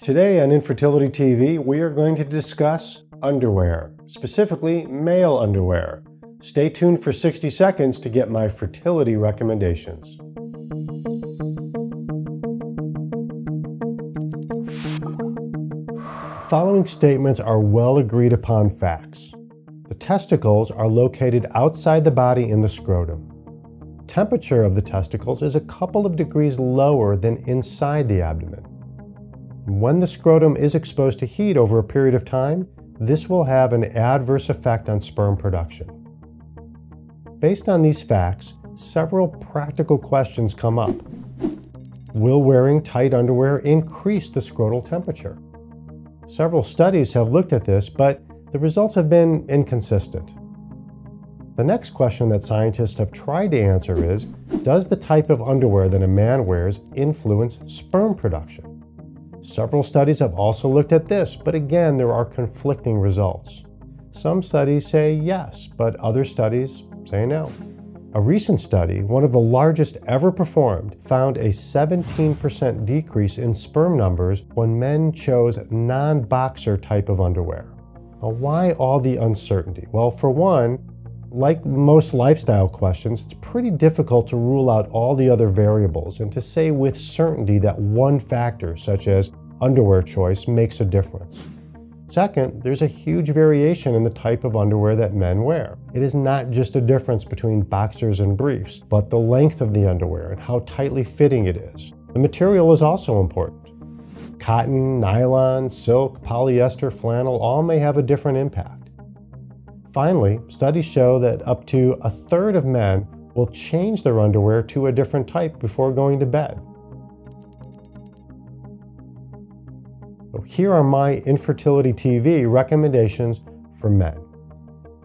Today on Infertility TV, we are going to discuss underwear, specifically male underwear. Stay tuned for 60 seconds to get my fertility recommendations. The following statements are well agreed upon facts. The testicles are located outside the body in the scrotum. Temperature of the testicles is a couple of degrees lower than inside the abdomen. When the scrotum is exposed to heat over a period of time, this will have an adverse effect on sperm production. Based on these facts, several practical questions come up. Will wearing tight underwear increase the scrotal temperature? Several studies have looked at this, but the results have been inconsistent. The next question that scientists have tried to answer is, does the type of underwear that a man wears influence sperm production? Several studies have also looked at this, but again, there are conflicting results. Some studies say yes, but other studies say no. A recent study, one of the largest ever performed, found a 17% decrease in sperm numbers when men chose non-boxer type of underwear. Now, why all the uncertainty? Well, for one, like most lifestyle questions, it's pretty difficult to rule out all the other variables and to say with certainty that one factor, such as underwear choice, makes a difference. Second, there's a huge variation in the type of underwear that men wear. It is not just a difference between boxers and briefs, but the length of the underwear and how tightly fitting it is. The material is also important. Cotton, nylon, silk, polyester, flannel all may have a different impact. Finally, studies show that up to a third of men will change their underwear to a different type before going to bed. So here are my Infertility TV recommendations for men.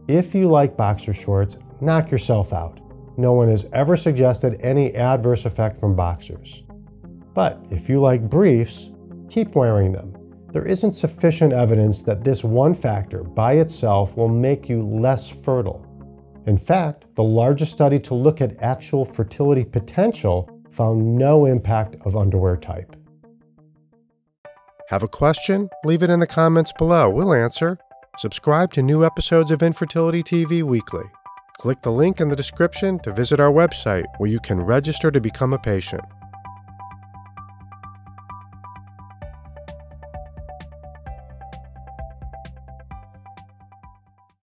If you like boxer shorts, knock yourself out. No one has ever suggested any adverse effect from boxers. But if you like briefs, keep wearing them. There isn't sufficient evidence that this one factor by itself will make you less fertile. In fact, the largest study to look at actual fertility potential found no impact of underwear type. Have a question? Leave it in the comments below. We'll answer. Subscribe to new episodes of Infertility TV weekly. Click the link in the description to visit our website where you can register to become a patient.